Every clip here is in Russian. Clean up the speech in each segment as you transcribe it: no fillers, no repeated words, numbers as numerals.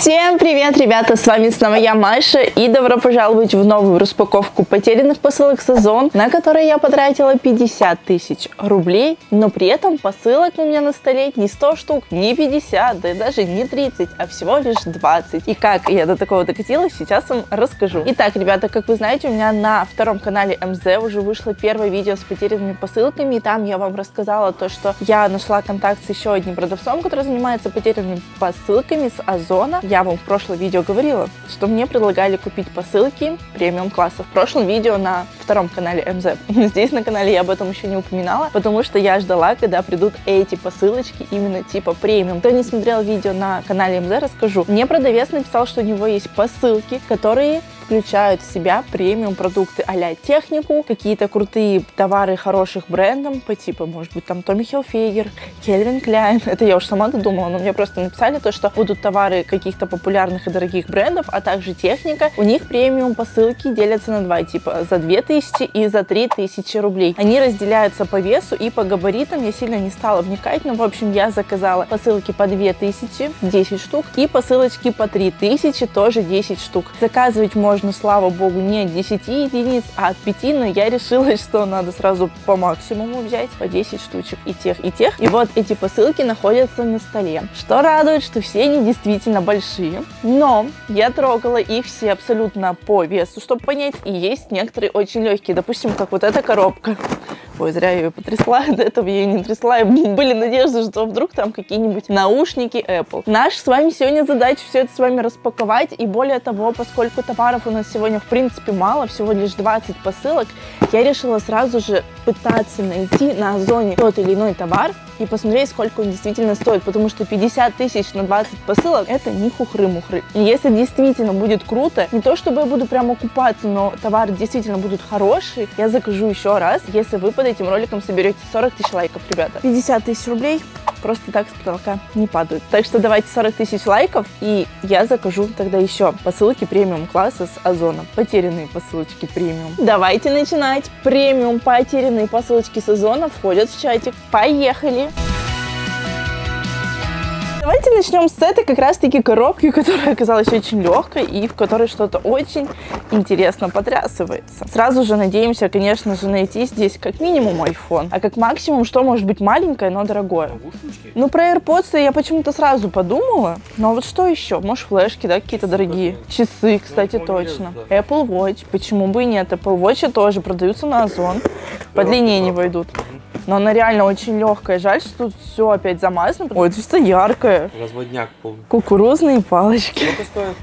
Всем привет, ребята, с вами снова я, Маша, и добро пожаловать в новую распаковку потерянных посылок с Озон, на которые я потратила 50 тысяч рублей, но при этом посылок у меня на столе не 100 штук, не 50, да и даже не 30, а всего лишь 20. И как я до такого докатилась, сейчас вам расскажу. Итак, ребята, как вы знаете, у меня на втором канале МЗ уже вышло первое видео с потерянными посылками, и там я вам рассказала то, что я нашла контакт с еще одним продавцом, который занимается потерянными посылками с Озон. Я вам в прошлом видео говорила, что мне предлагали купить посылки премиум класса. В прошлом видео на втором канале МЗ. Здесь на канале я об этом еще не упоминала, потому что я ждала, когда придут эти посылочки именно типа премиум. Кто не смотрел видео на канале МЗ, расскажу. Мне продавец написал, что у него есть посылки, которые включают в себя премиум продукты а-ля технику, какие-то крутые товары хороших брендов, по типу, может быть, там Tommy Hilfiger, Calvin Klein. Это я уж сама додумала, но мне просто написали то, что будут товары каких-то популярных и дорогих брендов, а также техника. У них премиум посылки делятся на два типа, за 2000 и за 3000 рублей. Они разделяются по весу и по габаритам, я сильно не стала вникать, но в общем я заказала посылки по 2000, 10 штук, и посылочки по 3000, тоже 10 штук. Заказывать можно, слава богу, не от 10 единиц, а от 5, но я решила, что надо сразу по максимуму взять, по 10 штучек и тех, и тех. И вот эти посылки находятся на столе. Что радует, что все они действительно большие, но я трогала их все абсолютно по весу, чтобы понять, и есть некоторые очень легкие, допустим, как вот эта коробка. Ой, зря я ее потрясла, до этого я ее не трясла, и были надежды, что вдруг там какие-нибудь наушники Apple. Наша с вами сегодня задача все это с вами распаковать, и более того, поскольку товаров у нас сегодня в принципе мало, всего лишь 20 посылок, я решила сразу же пытаться найти на Озоне тот или иной товар и посмотреть, сколько он действительно стоит, потому что 50 тысяч на 20 посылок это не хухры-мухры. И если действительно будет круто, не то чтобы я буду прямо купаться, но товары действительно будут хорошие, я закажу еще раз, если вы под этим роликом соберете 40 тысяч лайков, ребята. 50 тысяч рублей просто так с потолка не падают. Так что давайте 40 тысяч лайков, и я закажу тогда еще посылки премиум класса с Озона. Потерянные посылочки премиум. Давайте начинать. Премиум потерянные посылочки с Озона входят в чатик. Поехали! Давайте начнем с этой как раз-таки коробки, которая оказалась очень легкой и в которой что-то очень интересно потрясывается. Сразу же надеемся, конечно же, найти здесь как минимум iPhone, а как максимум, что может быть маленькое, но дорогое. Ну, про AirPods я почему-то сразу подумала, но вот что еще? Может, флешки, да, какие-то дорогие? Часы, кстати, точно. Apple Watch, почему бы и нет? Apple Watch тоже продаются на Озон, подлиннее не войдут. Но она реально очень легкая. Жаль, что тут все опять замазано. Ой, это что-то яркое. Разводняк полный. Кукурузные палочки. Сколько стоит?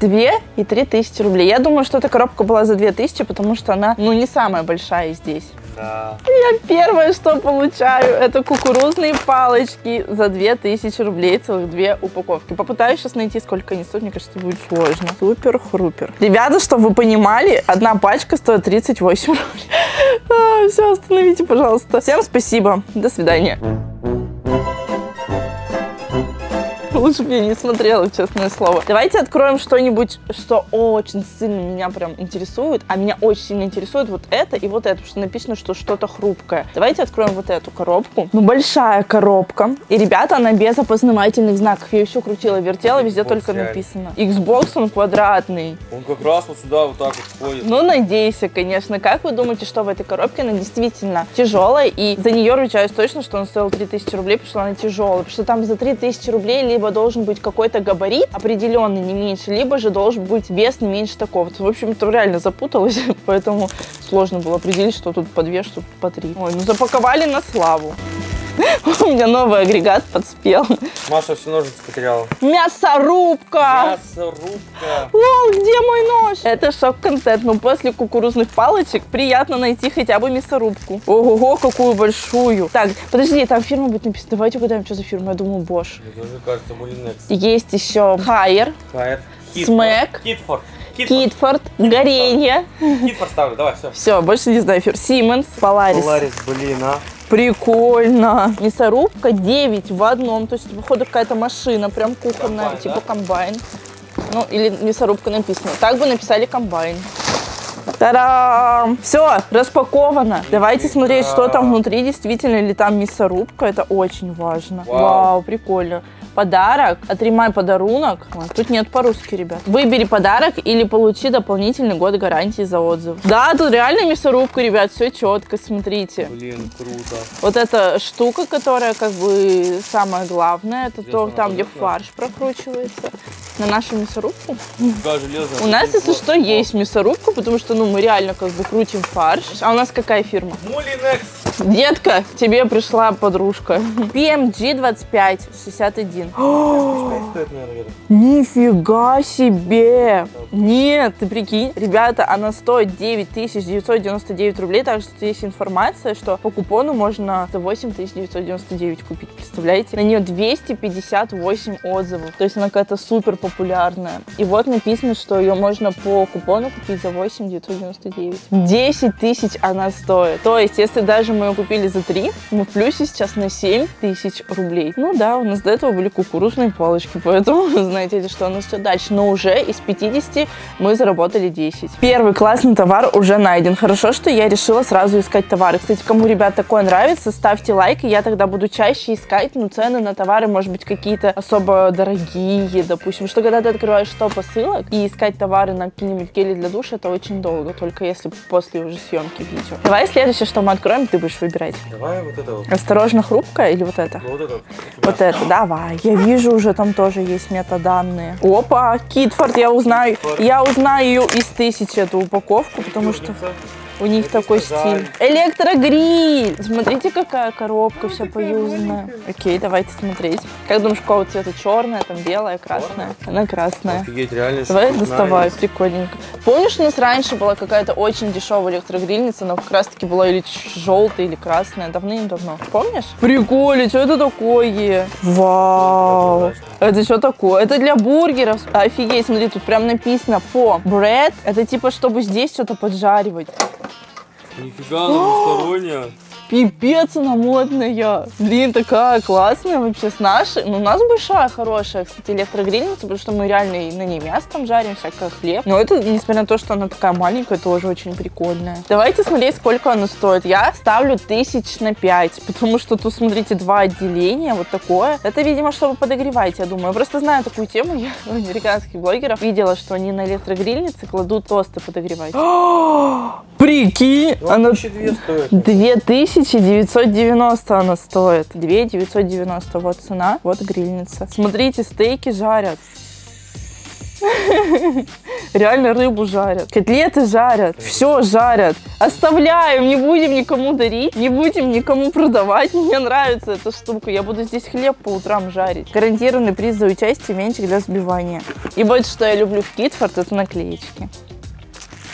2 и 3 тысячи рублей. Я думаю, что эта коробка была за 2000, потому что она, ну, не самая большая здесь. Да. Я первое, что получаю, это кукурузные палочки за 2000 рублей, целых 2 упаковки. Попытаюсь сейчас найти, сколько они стоят, мне кажется, будет сложно. Супер-хрупер. Ребята, чтобы вы понимали, одна пачка стоит 38 рублей. Все, остановите, пожалуйста. Всем спасибо, до свидания. Лучше бы я не смотрела, честное слово. Давайте откроем что-нибудь, что очень сильно меня прям интересует. А меня очень сильно интересует вот это и вот это, потому что написано, что что-то хрупкое. Давайте откроем вот эту коробку. Ну, большая коробка. И, ребята, она без опознавательных знаков. Я ее все крутила, вертела, Xbox, везде только реально написано. Xbox, он квадратный. Он как раз вот сюда вот так вот входит. Ну, надейся, конечно. Как вы думаете, что в этой коробке? Она действительно тяжелая. И за нее ручаюсь точно, что он стоил 3000 рублей, потому что она тяжелая. Потому что там за 3000 рублей либо должен быть какой-то габарит определенный, не меньше, либо же должен быть вес не меньше такого. В общем-то, реально запуталась, поэтому сложно было определить, что тут по 2, что тут по 3. Ой, ну запаковали на славу. У меня новый агрегат подспел. Маша все ножницы потеряла. Мясорубка! Мясорубка! Лол, где мой нож? Это шок-контент, но после кукурузных палочек приятно найти хотя бы мясорубку. Ого-го, какую большую. Так, подожди, там фирма будет написана. Давайте угадаем, что за фирма. Я думаю, Bosch. Мне тоже кажется, Moulinex. Есть еще Хайер. Хайер. Смэг. Kitfort. Kitfort, Горенье. Kitfort ставлю, давай, все. Все, больше не знаю фирм. Симэнс, Поларис. Поларис, блин, а. Прикольно. Мясорубка 9 в одном. То есть, походу, какая-то машина, прям кухонная, комбайн, типа, да? Комбайн. Ну, или мясорубка написано. Так бы написали комбайн. Та-дам! Все, распаковано. Давайте смотреть, что там внутри, действительно ли там мясорубка. Это очень важно. Вау, прикольно. подарок, отримай подарунок. Ой, тут нет по-русски, ребят. Выбери подарок или получи дополнительный год гарантии за отзыв. Да, тут реально мясорубка, ребят, все четко, смотрите. Блин, круто. Вот эта штука, которая как бы самое главное, это то, там, где фарш прокручивается. На нашу мясорубку. Да, у нас, если что, есть мясорубка, потому что, ну, мы реально как бы крутим фарш. А у нас какая фирма? Moulinex. Детка, тебе пришла подружка. PMG2561. Нифига себе! Нет, ты прикинь. Ребята, она стоит 9999 рублей. Также есть информация, что по купону можно за 8999 купить. Представляете? На нее 258 отзывов. То есть она какая-то супер популярная. И вот написано, что ее можно по купону купить за 8999. 10 тысяч она стоит. То есть, если даже мы ее купили за 3, мы в плюсе сейчас на 7 тысяч рублей. Ну да, у нас до этого были кукурузные палочки, поэтому знаете, что у нас все дальше. Но уже из 50 мы заработали 10. Первый классный товар уже найден. Хорошо, что я решила сразу искать товары. Кстати, кому, ребят, такое нравится, ставьте лайк, и я тогда буду чаще искать, ну, цены на товары, может быть, какие-то особо дорогие, допустим, что когда ты открываешь 100 посылок и искать товары на какие-нибудь гели для душа, это очень долго, только если после уже съемки видео. Давай следующее, что мы откроем, ты будешь выбирать. Давай вот это вот. Осторожно, хрупкая или вот это? Ну, вот это. Вот это, давай. Я вижу уже, там тоже есть метаданные. Опа, Kitfort, я узнаю. Я узнаю ее из 1000, эту упаковку, потому что... У них такой стиль. Электрогриль! Смотрите, какая коробка, вся поюзанная. Окей, давайте смотреть. Как думаешь, какого цвета? Черная, там белая, красная? Она красная. Офигеть, реально. Давай доставай, прикольненько. Помнишь, у нас раньше была какая-то очень дешевая электрогрильница, она как раз-таки была или желтая, или красная, давным-давно. Помнишь? Прикольно, что это такое? Вау! Это что такое? Это для бургеров. Офигеть, смотри, тут прям написано по bread. Это типа, чтобы здесь что-то поджаривать. Нифига, она двусторонняя. Пипец, она модная. Блин, такая классная вообще с нашей. Ну, у нас большая, хорошая, кстати, электрогрильница, потому что мы реально на ней мясо там жарим, всякое хлеб. Но это, несмотря на то, что она такая маленькая, тоже очень прикольная. Давайте смотреть, сколько она стоит. Я ставлю 1000 на 5, потому что тут, смотрите, 2 отделения, вот такое. Это, видимо, чтобы подогревать, я думаю. Я просто знаю такую тему, я у американских блогеров видела, что они на электрогрильнице кладут тосты подогревать. Прикинь, она 2990 она стоит. 2990, вот цена, вот грильница. Смотрите, стейки жарят. Реально рыбу жарят, котлеты жарят, все жарят. Оставляем, не будем никому дарить, не будем никому продавать. Мне нравится эта штука, я буду здесь хлеб по утрам жарить. Гарантированный приз за участие, венчик для взбивания. И вот что я люблю в Kitfort, это наклеечки.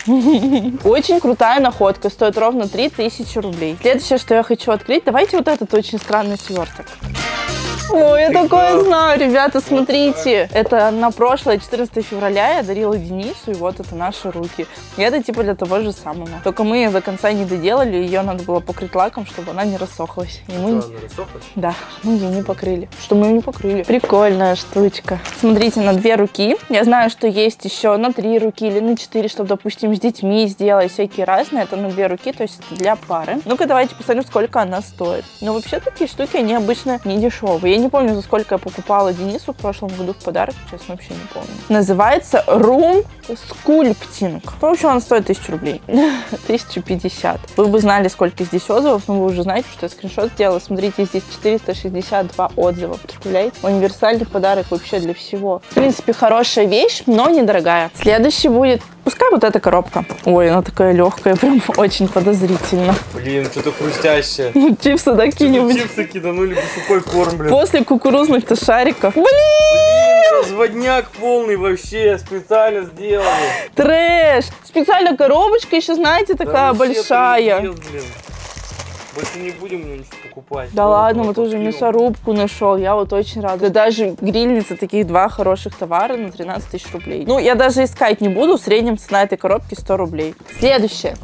Очень крутая находка, стоит ровно 3000 рублей. Следующее, что я хочу открыть, давайте вот этот очень странный сверток. Ой, я такое знаю, ребята, смотрите. Это на прошлое, 14 февраля, я дарила Денису, и вот это наши руки. И это типа для того же самого. Только мы ее до конца не доделали, ее надо было покрыть лаком, чтобы она не рассохлась. И мы... Что, она рассохлась? Да, мы ее не покрыли. Что мы ее не покрыли. Прикольная штучка. Смотрите, на 2 руки. Я знаю, что есть еще на 3 руки или на 4, чтобы, допустим, с детьми сделать всякие разные. Это на 2 руки, то есть для пары. Ну-ка, давайте посмотрим, сколько она стоит. Но вообще такие штуки, они обычно не дешевые. Я не помню, за сколько я покупала Денису в прошлом году в подарок, сейчас вообще не помню. Называется Room Sculpting. В общем, она стоит 1000 рублей. 1050. Вы бы знали, сколько здесь отзывов, но вы уже знаете, что я скриншот сделала. Смотрите, здесь 462 отзыва. Представляете? Универсальный подарок вообще для всего. В принципе, хорошая вещь, но недорогая. Следующий будет... Пускай вот эта коробка. Ой, она такая легкая, прям очень подозрительно. Блин, что-то хрустящее. Ну, чипсы докинем. Чипсы киданули бы сухой корм, блин. После кукурузных-то шариков. Блин! Блин, разводняк полный вообще, специально сделали. Трэш! Специально коробочка еще, знаете, такая, да, большая. Ест, блин. Больше не будем ничего покупать. Да ладно, вот уже мясорубку нашел, я вот очень рада. Да даже грильница, таких 2 хороших товара на 13 тысяч рублей. Ну, я даже искать не буду, в среднем цена этой коробки 100 рублей. Следующее.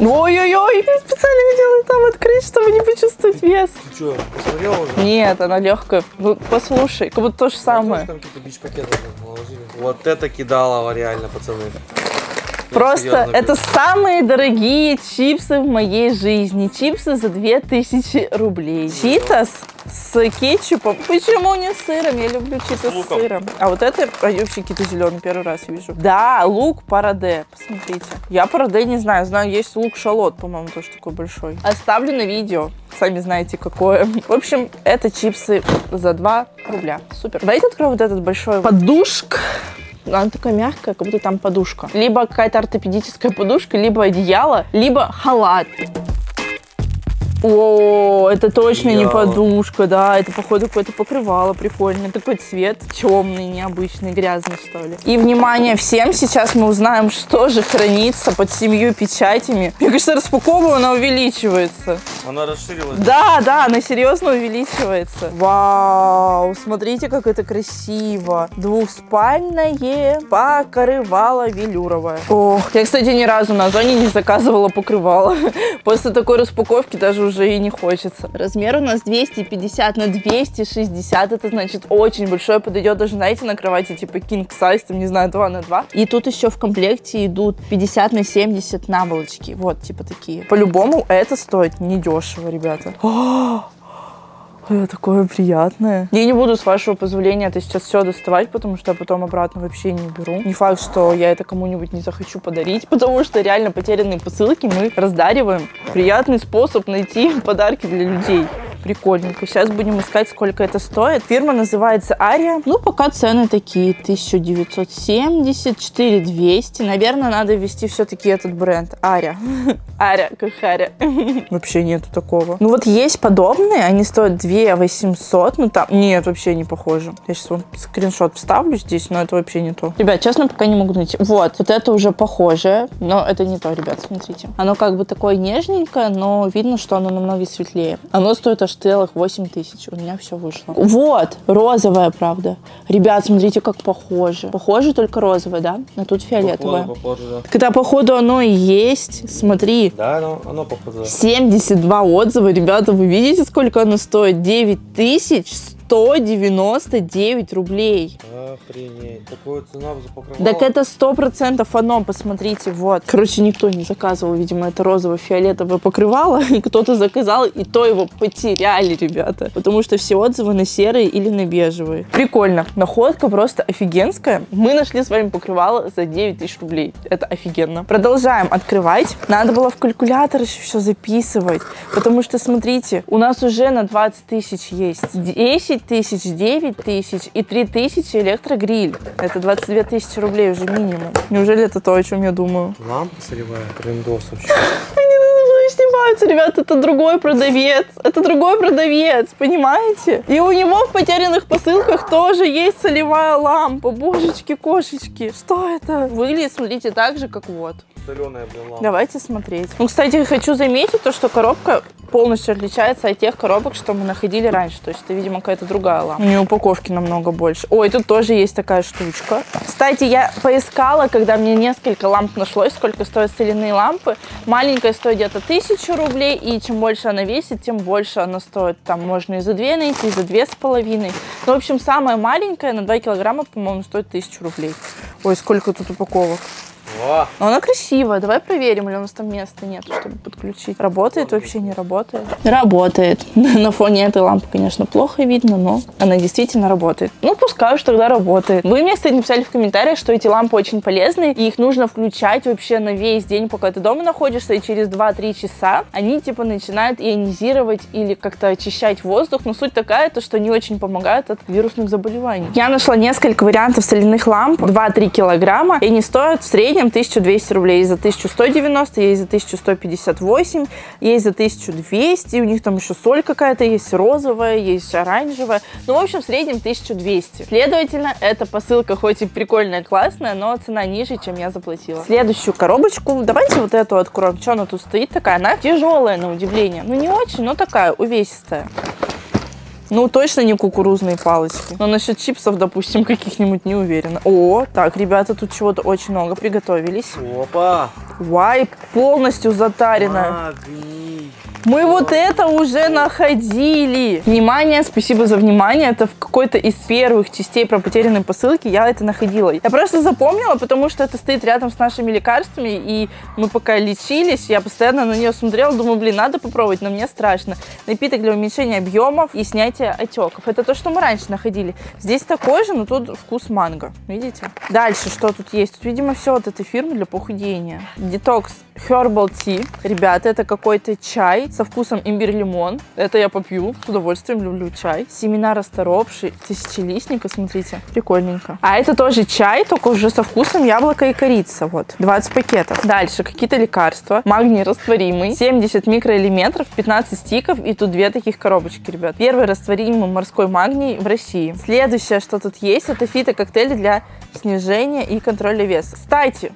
Ой-ой-ой, я специально хотела там открыть, чтобы не почувствовать вес. Ты что, посмотрела уже? Нет, она легкая. Ну, послушай, как будто то же самое. Там какие-то бич-пакеты положили. Вот это кидалово реально, пацаны. Просто это самые дорогие чипсы в моей жизни. Чипсы за 2000 рублей. Читос с кетчупом. Почему не с сыром? Я люблю чито с сыром. А вот это вообще какие-то зеленые, первый раз вижу. Да, лук параде. Посмотрите. Я параде не знаю. Знаю, есть лук шалот, по-моему, тоже такой большой. Оставлю на видео. Сами знаете, какое. В общем, это чипсы за 2 рубля. Супер. Давайте откроем вот этот большой подушк. Она такая мягкая, как будто там подушка. Либо какая-то ортопедическая подушка, либо одеяло, либо халат. О, это точно не подушка, да, это, походу, какое-то покрывало прикольное, такой цвет темный, необычный, грязный, что ли. И, внимание всем, сейчас мы узнаем, что же хранится под 7 печатями. Мне кажется, распаковываю, она увеличивается. Она расширилась. Да, да, она серьезно увеличивается. Вау, смотрите, как это красиво. Двухспальное покрывало велюровое. Ох, я, кстати, ни разу на Озоне не заказывала покрывало. После такой распаковки даже уже и не хочется. Размер у нас 250 на 260. Это значит очень большой. Подойдет даже, знаете, на кровати типа king size, там, не знаю, 2 на 2. И тут еще в комплекте идут 50 на 70 наволочки. Вот, типа такие. По-любому это стоит недешево, ребята. Такое приятное. Я не буду, с вашего позволения, это сейчас все доставать, потому что я потом обратно вообще не беру. Не факт, что я это кому-нибудь не захочу подарить, потому что реально потерянные посылки мы раздариваем. Приятный способ найти подарки для людей. Прикольненько. Сейчас будем искать, сколько это стоит. Фирма называется Ария. Ну, пока цены такие. 1970, 4200. Наверное, надо ввести все-таки этот бренд. Ария. Ария, как Харя. Вообще нету такого. Ну, вот есть подобные. Они стоят 2800. Ну, там... Нет, вообще не похоже. Я сейчас вам скриншот вставлю здесь, но это вообще не то. Ребят, честно, пока не могу найти. Вот. Вот это уже похоже, но это не то, ребят. Смотрите. Оно как бы такое нежненькое, но видно, что оно намного светлее. Оно стоит аж целых 8000. У меня все вышло. Вот, розовая, правда. Ребят, смотрите, как похоже. Похоже, только розовая, да? А тут фиолетовая. Похоже, да. Так это, походу, оно и есть. Смотри. Да, оно похоже. 72 отзыва. Ребята, вы видите, сколько оно стоит? 9199 рублей. Охренеть. Такая цена за покрывало. Так это 100% оно, посмотрите, вот. Короче, никто не заказывал, видимо, это розово-фиолетовое покрывало. И кто-то заказал, и то его потеряли, ребята. Потому что все отзывы на серые или на бежевые. Прикольно. Находка просто офигенская. Мы нашли с вами покрывало за 9000 рублей. Это офигенно. Продолжаем открывать. Надо было в калькулятор еще все записывать. Потому что, смотрите, у нас уже на 20 000 есть. 10 000, 9 000 и 3000 электрогриль. Это 22 000 рублей уже минимум. Неужели это то, о чем я думаю? Лампа солевая, крендос вообще. Снимаются, ребята, это другой продавец. Это другой продавец, понимаете? И у него в потерянных посылках тоже есть солевая лампа. Божечки-кошечки, что это? Выглядит, смотрите, так же, как вот. Соленая, блин, лампа. Давайте смотреть. Ну, кстати, хочу заметить то, что коробка полностью отличается от тех коробок, что мы находили раньше. То есть это, видимо, какая-то другая лампа. У нее упаковки намного больше. Ой, тут тоже есть такая штучка. Кстати, я поискала, когда мне несколько ламп нашлось, сколько стоят соляные лампы. Маленькая стоит где-то 1000 рублей, и чем больше она весит, тем больше она стоит. Там можно и за 2 найти, и за 2,5. Ну, в общем, самая маленькая на 2 килограмма, по-моему, стоит 1000 рублей. Ой, сколько тут упаковок. О! Но она красивая. Давай проверим, или у нас там места нет, чтобы подключить. Работает вообще, не работает? Работает. На фоне этой лампы, конечно, плохо видно, но она действительно работает. Ну, пускай уж тогда работает. Вы мне, кстати, написали в комментариях, что эти лампы очень полезны, и их нужно включать вообще на весь день, пока ты дома находишься, и через 2-3 часа они, типа, начинают ионизировать или как-то очищать воздух. Но суть такая, то, что они очень помогают от вирусных заболеваний. Я нашла несколько вариантов соляных ламп, 2-3 килограмма, и они стоят в среднем 1200 рублей. Есть за 1190, есть за 1158, есть за 1200, у них там еще соль какая-то есть, розовая, есть оранжевая, ну, в общем, в среднем 1200. Следовательно, эта посылка хоть и прикольная, классная, но цена ниже, чем я заплатила. Следующую коробочку, давайте вот эту откроем, что она тут стоит такая, она тяжелая, на удивление, ну, не очень, но такая, увесистая. Ну, точно не кукурузные палочки. Но насчет чипсов, допустим, каких-нибудь не уверена. О, так, ребята, тут чего-то очень много приготовились. Опа! Вайп полностью затарена. Магнит. Мы вот это уже находили. Внимание, спасибо за внимание. Это в какой-то из первых частей про потерянные посылки я это находила. Я просто запомнила, потому что это стоит рядом с нашими лекарствами. И мы пока лечились, я постоянно на нее смотрела. Думаю, блин, надо попробовать, но мне страшно. Напиток для уменьшения объемов и снятия отеков. Это то, что мы раньше находили. Здесь такой же, но тут вкус манго. Видите? Дальше что тут есть? Тут, видимо, все от этой фирмы для похудения. Detox Herbal Tea. Ребята, это какой-то чай со вкусом имбирь-лимон. Это я попью с удовольствием, люблю чай. Семена расторопши, тысячелистника, смотрите, прикольненько. А это тоже чай, только уже со вкусом яблока и корица. Вот, 20 пакетов. Дальше какие-то лекарства. Магний растворимый, 70 микроэлементов, 15 стиков. И тут две таких коробочки, ребят. Первый растворимый морской магний в России. Следующее, что тут есть, это фитококтейли для снижения и контроля веса. Кстати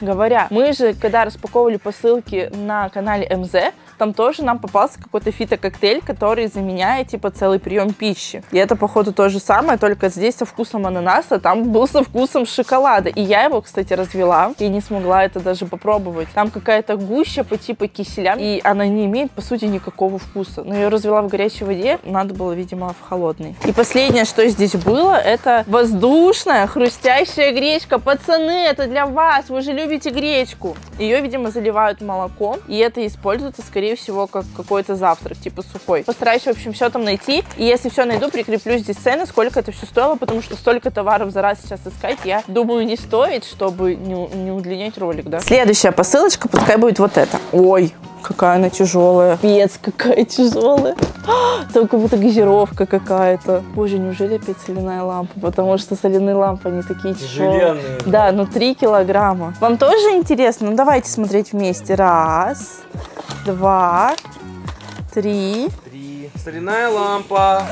говоря, мы же, когда распаковывали посылки на канале МЗ, там тоже нам попался какой-то фитококтейль, который заменяет, типа, целый прием пищи. И это, походу, то же самое, только здесь со вкусом ананаса, там был со вкусом шоколада. И я его, кстати, развела, и не смогла это даже попробовать. Там какая-то гуща по типу киселя, и она не имеет, по сути, никакого вкуса. Но я ее развела в горячей воде, надо было, видимо, в холодной. И последнее, что здесь было, это воздушная хрустящая гречка. Пацаны, это для вас, вы же любите гречку. Ее, видимо, заливают молоком, и это используется, скорее всего, как какой-то завтрак, типа сухой. Постараюсь, в общем, все там найти. И если все найду, прикреплю здесь цены, сколько это все стоило, потому что столько товаров за раз сейчас искать, я думаю, не стоит, чтобы не удлинять ролик, да? Следующая посылочка, пускай будет вот это. Ой, какая она тяжелая. Пец, какая тяжелая. Там как будто газировка какая-то. Боже, неужели опять соляная лампа? Потому что соляные лампы, они такие тяжелые. Желяные. Да, ну 3 килограмма. Вам тоже интересно? Ну, давайте смотреть вместе. Раз, два, три. Соляная лампа.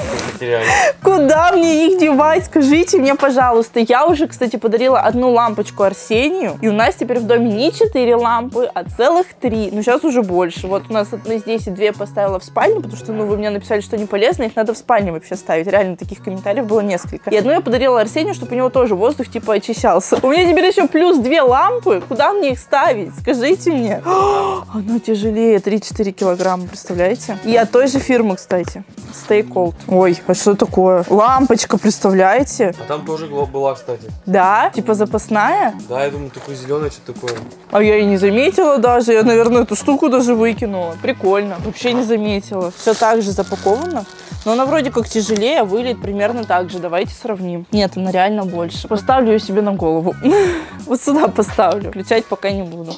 Куда мне их девать? Скажите мне, пожалуйста. Я уже, кстати, подарила одну лампочку Арсению. И у нас теперь в доме не 4 лампы, а целых 3. Ну, сейчас уже больше. Вот у нас одна здесь и 2 поставила в спальне, потому что, ну, вы мне написали, что не полезно. Их надо в спальне вообще ставить. Реально, таких комментариев было несколько. И одну я подарила Арсению, чтобы у него тоже воздух, типа, очищался. У меня теперь еще плюс 2 лампы. Куда мне их ставить? Скажите мне. Оно тяжелее. 3-4 килограмма, представляете? И от той же фирмы, кстати. Stay cold. Ой, а что такое? Лампочка, представляете? А там тоже была, кстати. Да? Типа запасная? Да, я думаю, такое зеленое, что-то такое. А я и не заметила даже. Я, наверное, эту штуку даже выкинула. Прикольно. Вообще не заметила. Все так же запаковано. Но она вроде как тяжелее, а выглядит примерно так же. Давайте сравним. Нет, она реально больше. Поставлю ее себе на голову. Вот сюда поставлю. Включать пока не буду.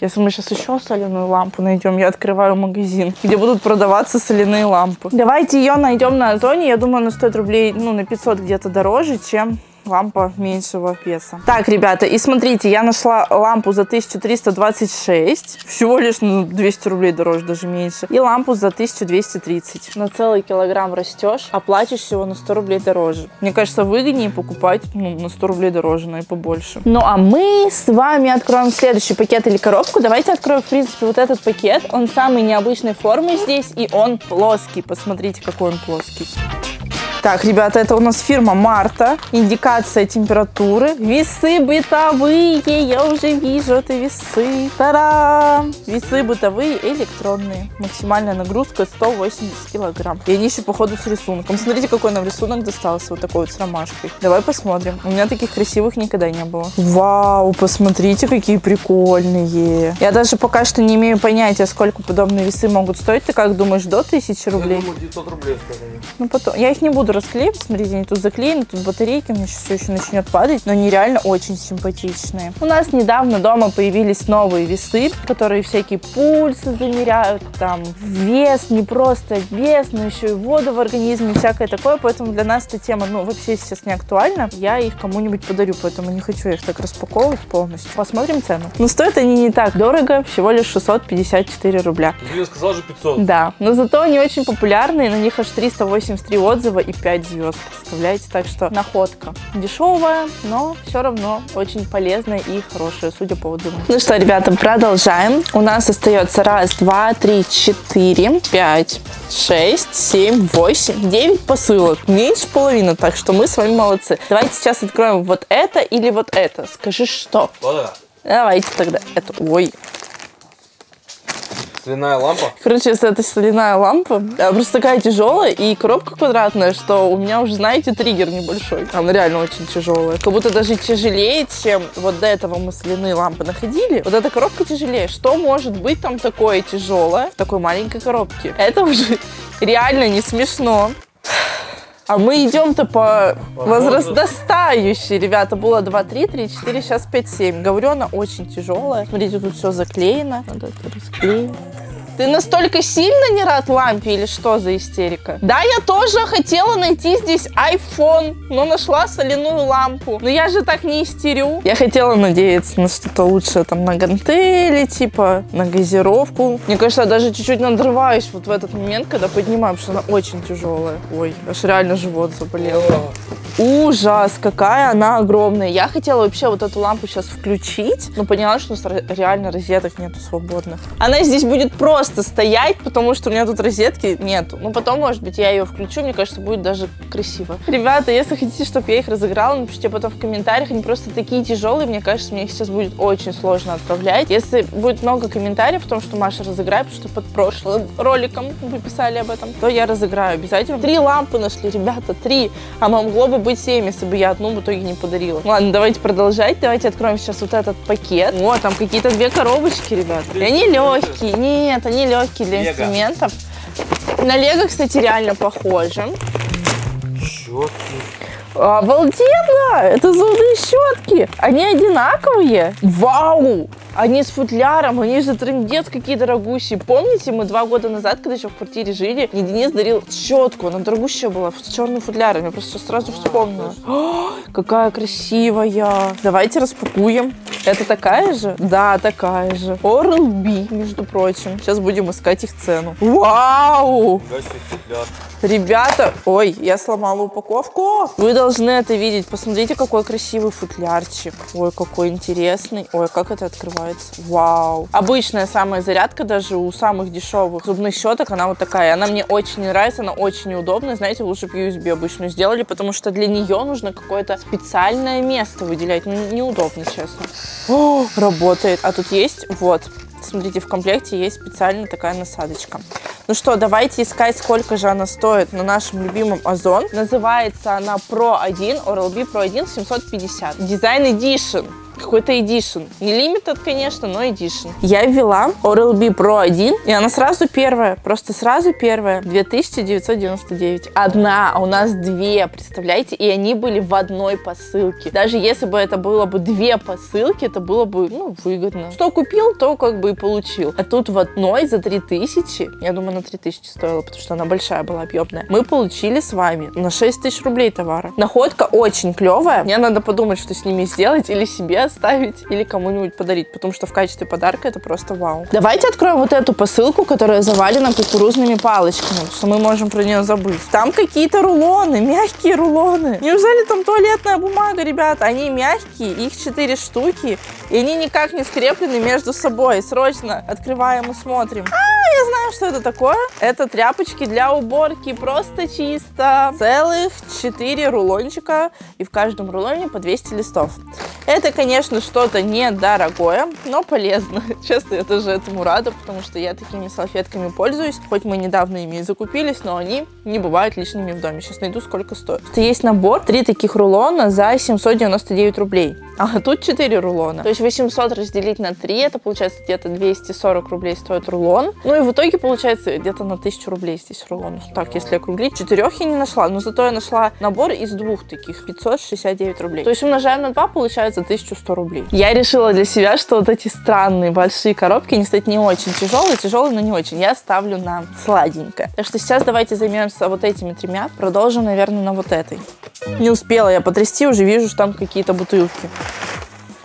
Если мы сейчас еще соляную лампу найдем, я открываю магазин, где будут продаваться соляные лампы. Давайте ее найдем на Озоне. Я думаю, она стоит рублей, ну, на 500 где-то дороже, чем лампа меньшего веса. Так, ребята, и смотрите, я нашла лампу за 1326, всего лишь, ну, 200 рублей дороже, даже меньше. И лампу за 1230. На целый килограмм растешь, а платишь всего на 100 рублей дороже. Мне кажется, выгоднее покупать, ну, на 100 рублей дороже, но и побольше. Ну, а мы с вами откроем следующий пакет или коробку. Давайте откроем, в принципе, вот этот пакет. Он самой необычной формы здесь, и он плоский. Посмотрите, какой он плоский. Так, ребята, это у нас фирма Марта. Индикация температуры. Весы бытовые. Я уже вижу, это весы. Та-дам! Весы бытовые, электронные. Максимальная нагрузка 180 килограмм. И они еще, походу, с рисунком. Смотрите, какой нам рисунок достался. Вот такой вот с ромашкой. Давай посмотрим. У меня таких красивых никогда не было. Вау, посмотрите, какие прикольные. Я даже пока что не имею понятия, сколько подобные весы могут стоить. Ты как думаешь, до 1000 рублей? Я думаю, 900 рублей, скажем. Ну, потом. Я их не буду расклеим. Смотрите, они тут заклеены, тут батарейки, у меня сейчас все еще начнет падать, но они реально очень симпатичные. У нас недавно дома появились новые весы, которые всякие пульсы замеряют, там, вес, не просто вес, но еще и воду в организме, всякое такое, поэтому для нас эта тема, ну, вообще сейчас не актуальна. Я их кому-нибудь подарю, поэтому не хочу их так распаковывать полностью. Посмотрим цену. Но стоят они не так дорого, всего лишь 654 рубля. Я сказал же 500. Да, но зато они очень популярные, на них аж 383 отзыва и 5 звезд, представляете? Так что находка дешевая, но все равно очень полезная и хорошая, судя по отзывам. Ну что, ребята, продолжаем. У нас остается 1, 2, 3, 4, 5, 6, 7, 8, 9 посылок. Меньше половины, так что мы с вами молодцы. Давайте сейчас откроем вот это или вот это. Скажи, что? Вода. Давайте тогда это. Ой. Соляная лампа? Короче, это соляная лампа. Просто такая тяжелая и коробка квадратная, что у меня уже, знаете, триггер небольшой. Она реально очень тяжелая. Как будто даже тяжелее, чем вот до этого мы соляные лампы находили. Вот эта коробка тяжелее. Что может быть там такое тяжелое в такой маленькой коробке? Это уже реально не смешно. А мы идем-то по возрастающей, ребята. Было 2, 3, 3, 4, сейчас 5, 7. Говорю, она очень тяжелая. Смотрите, тут все заклеено. Надо это расклеить. Ты настолько сильно не рад лампе или что за истерика? Да, я тоже хотела найти здесь iPhone, но нашла соляную лампу. Но я же так не истерю. Я хотела надеяться на что-то лучшее, там, на гантели, типа, на газировку. Мне кажется, я даже чуть-чуть надрываюсь вот в этот момент, когда поднимаю, потому что она очень тяжелая. Ой, аж реально живот заболел. Ужас, какая она огромная. Я хотела вообще вот эту лампу сейчас включить, но поняла, что реально розеток нету свободных. Она здесь будет просто стоять, потому что у меня тут розетки нету. Ну, потом, может быть, я ее включу, мне кажется, будет даже красиво. Ребята, если хотите, чтобы я их разыграла, напишите потом в комментариях. Они просто такие тяжелые, мне кажется, мне их сейчас будет очень сложно отправлять. Если будет много комментариев о том, что Маша разыграет, потому что под прошлым роликом вы писали об этом, то я разыграю обязательно. 3 лампы нашли, ребята, 3. А могло бы быть 7, если бы я одну в итоге не подарила. Ладно, давайте продолжать. Давайте откроем сейчас вот этот пакет. О, там какие-то 2 коробочки, ребят. И они легкие. Нет, они легкие для инструментов. На LEGO, кстати, реально похоже. Щетки. Обалденно! Это зубные щетки. Они одинаковые. Вау! Они с футляром, они же трындец какие дорогущие. Помните, мы 2 года назад, когда еще в квартире жили, мне Денис дарил щетку, она дорогущая была, с черным футляром. Я просто сразу вспомнила. О, какая красивая. Давайте распакуем. Это такая же? Да, такая же. Oral-B, между прочим. Сейчас будем искать их цену. Вау! Ребята, ой, я сломала упаковку. Вы должны это видеть. Посмотрите, какой красивый футлярчик. Ой, какой интересный. Ой, как это открывается. Вау. Обычная самая зарядка даже у самых дешевых зубных щеток. Она вот такая. Она мне очень нравится, она очень неудобная. Знаете, лучше бы USB обычную сделали, потому что для нее нужно какое-то специальное место выделять. Ну, неудобно, честно. О, работает. А тут есть, вот, смотрите, в комплекте есть специально такая насадочка. Ну что, давайте искать, сколько же она стоит на нашем любимом Озон. Называется она Pro 1, Oral-B Pro 1 750. Design Edition. Какой-то Edition. Не Limited, конечно, но Edition. Я ввела Oral-B Pro 1, и она сразу первая, просто сразу первая, 2999. Одна, а у нас 2, представляете? И они были в одной посылке. Даже если бы это было бы 2 посылки, это было бы, ну, выгодно. Что купил, то как бы и получил. А тут в одной за 3000, я думаю, на 3000 стоила, потому что она большая была, объемная. Мы получили с вами на 6000 рублей товара. Находка очень клевая. Мне надо подумать, что с ними сделать, или себе оставить, или кому-нибудь подарить, потому что в качестве подарка это просто вау. Давайте откроем вот эту посылку, которая завалена кукурузными палочками, потому что мы можем про нее забыть. Там какие-то рулоны, мягкие рулоны. Неужели там туалетная бумага, ребята? Они мягкие, их 4 штуки, и они никак не скреплены между собой. Срочно открываем и смотрим. А, я знаю, что это такое. Это тряпочки для уборки, просто чисто. Целых 4 рулончика, и в каждом рулоне по 200 листов. Это, конечно, что-то недорогое, но полезно. Честно, я тоже этому рада, потому что я такими салфетками пользуюсь. Хоть мы недавно ими и закупились, но они не бывают лишними в доме. Сейчас найду, сколько стоит. Есть набор 3 таких рулона за 799 рублей. А тут 4 рулона. То есть 800 разделить на 3, это получается где-то 240 рублей стоит рулон. Ну и в итоге получается где-то на 1000 рублей здесь рулон. Так, если округлить, 4 я не нашла, но зато я нашла набор из 2 таких, 569 рублей. То есть умножаем на 2, получается 1100 рублей. Я решила для себя, что вот эти странные большие коробки, они, кстати, не очень тяжелые, тяжелые, но не очень. Я ставлю на сладенькое. Так что сейчас давайте займемся вот этими 3. Продолжим, наверное, на вот этой. Не успела я потрясти, уже вижу, что там какие-то бутылки.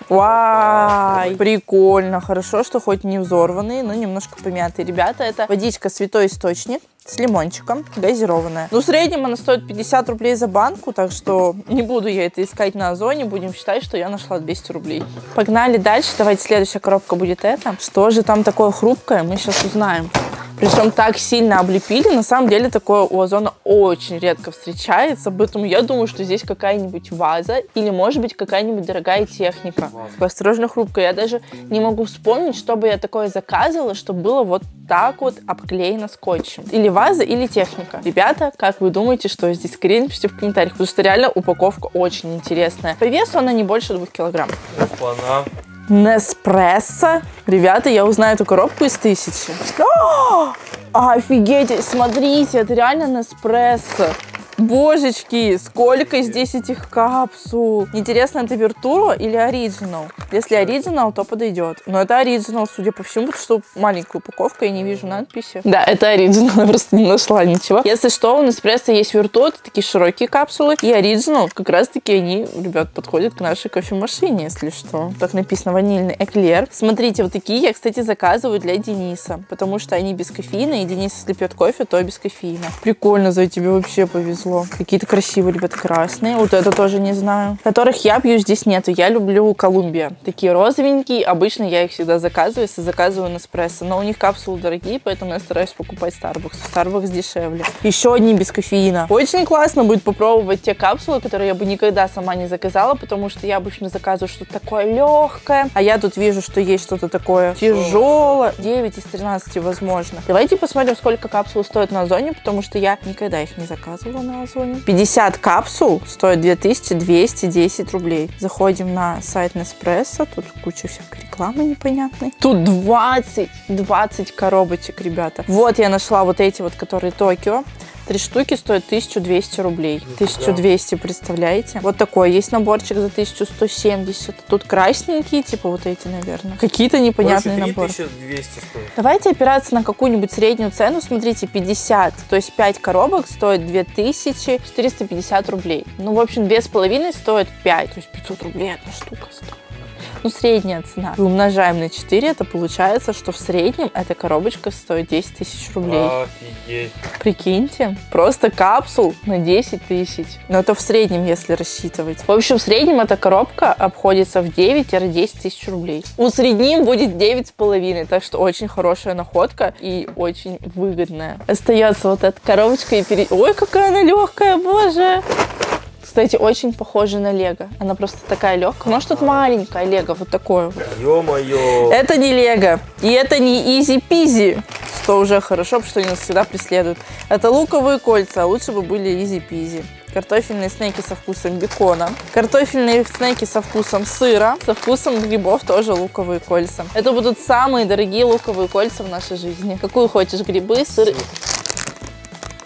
Вау, прикольно. Хорошо, что хоть не взорванные, но немножко помятые. Ребята, это водичка «Святой источник» с лимончиком, газированная. Ну, в среднем она стоит 50 рублей за банку, так что не буду я это искать на Озоне, будем считать, что я нашла 200 рублей. Погнали дальше, давайте следующая коробка будет эта. Что же там такое хрупкое, мы сейчас узнаем. Причем так сильно облепили. На самом деле такое у Озона очень редко встречается. Поэтому я думаю, что здесь какая-нибудь ваза или, может быть, какая-нибудь дорогая техника. Осторожно, хрупкая. Я даже не могу вспомнить, чтобы я такое заказывала, что было вот так вот обклеено скотчем. Или ваза, или техника. Ребята, как вы думаете, что здесь кринж? Пишите в комментариях, потому что реально упаковка очень интересная. По весу она не больше 2 килограмм. Опа-на. Неспрессо. Ребята, я узнаю эту коробку из 1000. О! Офигеть, смотрите, это реально Неспрессо. Божечки, сколько здесь этих капсул. Интересно, это Виртура или Оригинал? Если Оригинал, то подойдет. Но это Оригинал, судя по всему, потому что маленькая упаковка, я не вижу надписи. Да, это Оригинал, я просто не нашла ничего. Если что, у Неспрессо есть Виртура, такие широкие капсулы. И Оригинал, как раз таки они, ребят, подходят к нашей кофемашине, если что. Так написано, ванильный эклер. Смотрите, вот такие я, кстати, заказываю для Дениса, потому что они без кофеина, и Денис, если пьет кофе, то без кофеина. Прикольно, за тебе вообще повезло. Какие-то красивые, ребят, красные. Вот это тоже не знаю. Которых я пью здесь нету. Я люблю Колумбия. Такие розовенькие. Обычно я их всегда заказываю, если заказываю Неспрессо. Но у них капсулы дорогие, поэтому я стараюсь покупать Starbucks. Starbucks дешевле. Еще одни без кофеина. Очень классно будет попробовать те капсулы, которые я бы никогда сама не заказала, потому что я обычно заказываю что-то такое легкое. А я тут вижу, что есть что-то такое тяжелое. 9 из 13 возможно. Давайте посмотрим, сколько капсул стоит на Озоне, потому что я никогда их не заказывала на Озоне. 50 капсул стоит 2210 рублей. Заходим на сайт Nespresso. Тут куча всякой рекламы непонятной. Тут 20 коробочек, ребята. Вот я нашла вот эти вот, которые Токио. 3 штуки стоят 1200 рублей. 1200, представляете? Вот такой есть наборчик за 1170. Тут красненькие, типа вот эти, наверное. Какие-то непонятные наборы. 1200 стоит. Давайте опираться на какую-нибудь среднюю цену. Смотрите, 50, то есть 5 коробок стоит 2450 рублей. Ну, в общем, 2,5 стоит 5. То есть 500 рублей одна штука стоит. Ну, средняя цена. И умножаем на 4, это получается, что в среднем эта коробочка стоит 10 тысяч рублей. Офигеть. Прикиньте, просто капсул на 10 тысяч. Но это в среднем, если рассчитывать. В общем, в среднем эта коробка обходится в 9-10 тысяч рублей. У среднем будет 9,5, так что очень хорошая находка и очень выгодная. Остается вот эта коробочка и Ой, какая она легкая, боже! Кстати, очень похожа на LEGO. Она просто такая легкая. Может, тут маленькая LEGO, вот такое вот. Ё-моё! Это не LEGO. И это не изи-пизи. Что уже хорошо, потому что они нас всегда преследуют. Это луковые кольца, а лучше бы были изи-пизи. Картофельные снеки со вкусом бекона. Картофельные снеки со вкусом сыра. Со вкусом грибов тоже луковые кольца. Это будут самые дорогие луковые кольца в нашей жизни. Какую хочешь, грибы, сыр...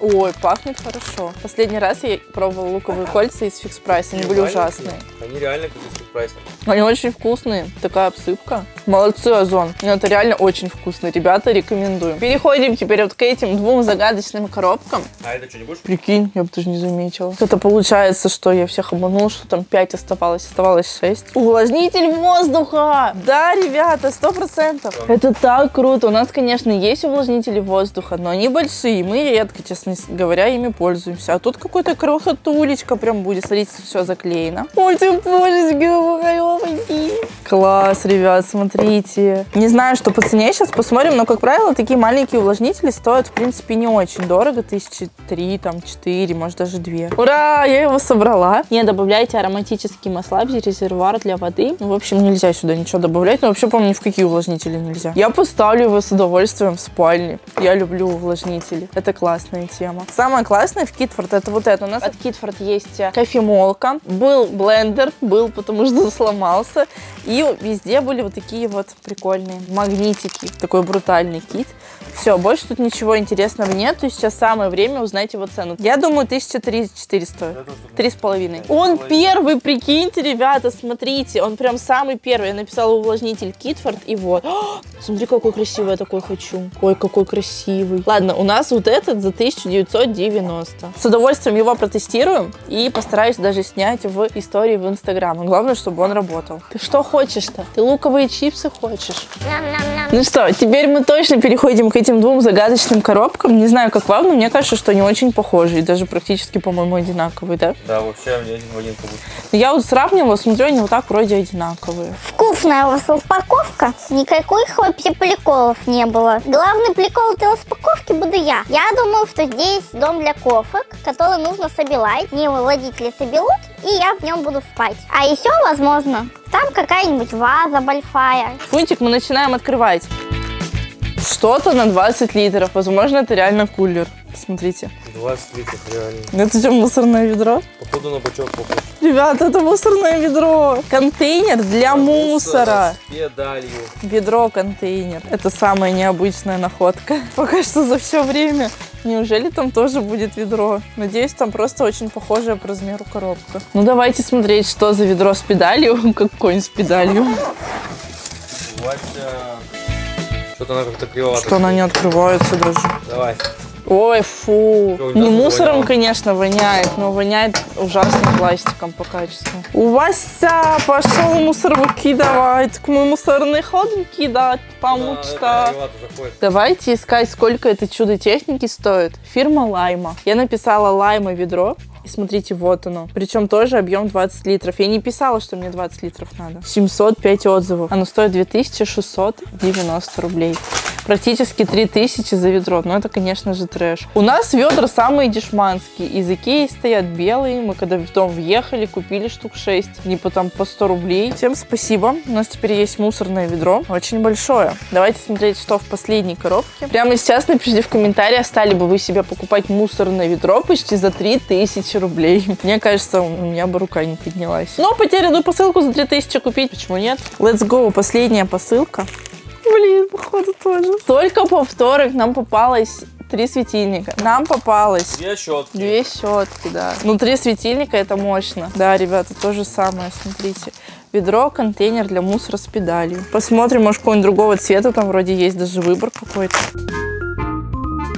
Ой, пахнет хорошо. Последний раз я пробовала луковые кольца из Фикс Прайса. Они были ужасные. Они реально как из Фикс Прайса. Они очень вкусные. Такая обсыпка. Молодцы, Озон. Это реально очень вкусно. Ребята, рекомендую. Переходим теперь вот к этим двум загадочным коробкам. А это что, не будешь? Прикинь, я бы даже не заметила. Это получается, что я всех обманула, что там 5 оставалось. Оставалось 6. Увлажнитель воздуха! Да, ребята, 100%. Это так круто. У нас, конечно, есть увлажнители воздуха, но они большие. Мы редко, честно говоря, ими пользуемся. А тут какой-то крохотулечка прям будет. Смотрите, все заклеено. Ой, ты божечки. Класс, ребят, смотрите. Не знаю, что по цене, сейчас посмотрим, но, как правило, такие маленькие увлажнители стоят, в принципе, не очень дорого. 3 000, там, 4, может, даже 2. Ура, я его собрала. Не добавляйте ароматические масла в резервуар для воды. Ну, в общем, нельзя сюда ничего добавлять. Но вообще, по-моему, ни в какие увлажнители нельзя. Я поставлю его с удовольствием в спальне. Я люблю увлажнители. Это классная тема. Самое классное в Kitfort это вот это. У нас от Kitfort есть кофемолка, был блендер, потому что сломался, и везде были вот такие вот прикольные магнитики, такой брутальный кит. Все, больше тут ничего интересного нет, и сейчас самое время узнать его цену. Я думаю, 1400, 3,5. Он первый, прикиньте, ребята, смотрите, он прям самый первый. Я написала увлажнитель Kitfort, и вот. О, смотри, какой красивый, я такой хочу. Ой, какой красивый. Ладно, у нас вот этот за 1990. С удовольствием его протестирую и постараюсь даже снять в истории в Инстаграм. Главное, чтобы он работал. Ты что хочешь-то? Ты луковые чипсы хочешь? Ну что, теперь мы точно переходим к этим двум загадочным коробкам. Не знаю, как вам, но мне кажется, что они очень похожи. И даже практически, по-моему, одинаковые, да? Да, вообще, они один в один. Я вот сравнивала, смотрю, они вот так вроде одинаковые. Вкус! крупная у вас распаковка, никаких вообще приколов не было. Главный прикол этой распаковки буду я. Я думаю, что здесь дом для кофок, который нужно собирать, не владельцы соберут, и я в нем буду спать. А еще, возможно, там какая-нибудь ваза большая. Фунтик мы начинаем открывать. Что-то на 20 литров, возможно, это реально кулер. Смотрите. 20 литров реально. Это что, мусорное ведро? Походу на бачок похож. Ребята, это мусорное ведро. Контейнер для мусора. С педалью. Ведро-контейнер. Это самая необычная находка. Пока что за все время. Неужели там тоже будет ведро? Надеюсь, там просто очень похожая по размеру коробка. Ну, давайте смотреть, что за ведро с педалью. Как конь с педалью. Что-то она как-то кривовато. Что она не открывается даже. Давай. Ой, фу. Не мусором, воняло, конечно, воняет, но воняет ужасным пластиком по качеству. У Вася пошел мусор выкидывать. Мы мусорный ход кидать, потому да, что... Давайте искать, сколько это чудо техники стоит. Фирма Лайма. Я написала Лайма ведро. И смотрите, вот оно. Причем тоже объем 20 литров. Я не писала, что мне 20 литров надо. 705 отзывов. Оно стоит 2690 рублей. Практически 3000 за ведро. Но это, конечно же, трэш. У нас ведра самые дешманские. Из Икеи стоят белые. Мы когда в дом въехали, купили штук 6. Не потом по 100 рублей. Всем спасибо. У нас теперь есть мусорное ведро. Очень большое. Давайте смотреть, что в последней коробке. Прямо сейчас напишите в комментариях, стали бы вы себе покупать мусорное ведро почти за 3000 рублей. Мне кажется, у меня бы рука не поднялась. Но потерянную посылку за 3000 купить, почему нет? Let's go, последняя посылка. Блин, походу тоже. Только повторок нам попалось 3 светильника. Нам попалось 2 щетки. 2 щетки, да. Ну, 3 светильника, это мощно. Да, ребята, то же самое, смотрите. Ведро, контейнер для мусора с педалью. Посмотрим, может, какой-нибудь другого цвета, там вроде есть даже выбор какой-то.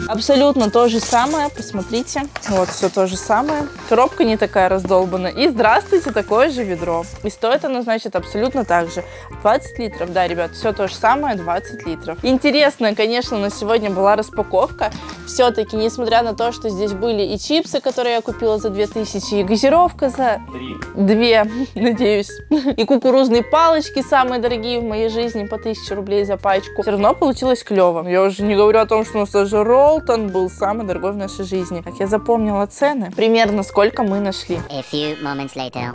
Абсолютно то же самое, посмотрите. Вот, все то же самое. Коробка не такая раздолбана. И здравствуйте, такое же ведро. И стоит оно, значит, абсолютно так же. 20 литров, да, ребят, все то же самое, 20 литров. Интересная, конечно, на сегодня была распаковка. Все-таки, несмотря на то, что здесь были и чипсы, которые я купила за 2000, и газировка за... 2, надеюсь. И кукурузные палочки, самые дорогие в моей жизни, по 1000 рублей за пачку. Все равно получилось клево. Я уже не говорю о том, что у нас даже ролл был самый дорогой в нашей жизни. Как я запомнила цены, примерно сколько мы нашли.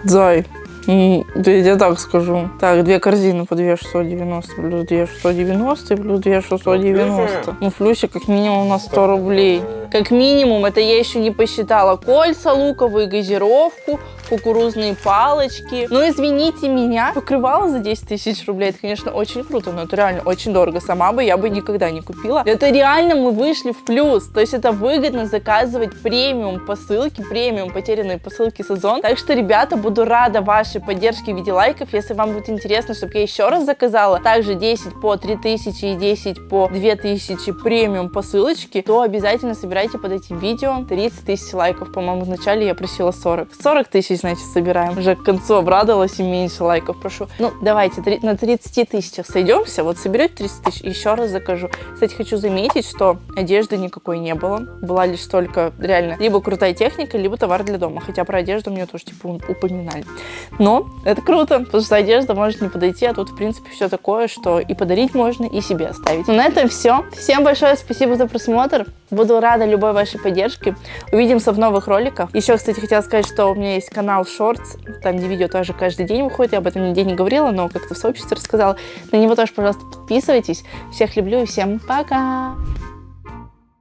Зай, я так скажу. Так, две корзины по 2690, плюс 2690 и плюс 2690. Ну, в плюсе как минимум у нас 100 рублей. Как минимум, это я еще не посчитала кольца, луковую газировку, кукурузные палочки. Но извините меня, покрывало за 10 тысяч рублей. Это, конечно, очень круто, но это реально очень дорого. Сама бы я бы никогда не купила. Это реально мы вышли в плюс. То есть это выгодно заказывать премиум посылки, премиум потерянные посылки с Озон. Так что, ребята, буду рада вашей поддержке в виде лайков. Если вам будет интересно, чтобы я еще раз заказала также 10 по 3000 и 10 по 2000 премиум посылочки, то обязательно собирайте под этим видео 30 тысяч лайков. По-моему, вначале я просила 40. 40 тысяч, значит, собираем. Уже к концу обрадовалась и меньше лайков прошу. Ну, давайте на 30 тысячах сойдемся. Вот соберете 30 тысяч, еще раз закажу. Кстати, хочу заметить, что одежды никакой не было. Была лишь только реально либо крутая техника, либо товар для дома. Хотя про одежду мне тоже, типа, упоминали. Но это круто, потому что одежда может не подойти, а тут, в принципе, все такое, что и подарить можно, и себе оставить. Но на этом все. Всем большое спасибо за просмотр. Буду рада любой вашей поддержке. Увидимся в новых роликах. Еще, кстати, хотела сказать, что у меня есть канал Shorts, там где видео тоже каждый день выходит, я об этом нигде не говорила, но как-то в сообществе рассказала. На него тоже, пожалуйста, подписывайтесь. Всех люблю и всем пока!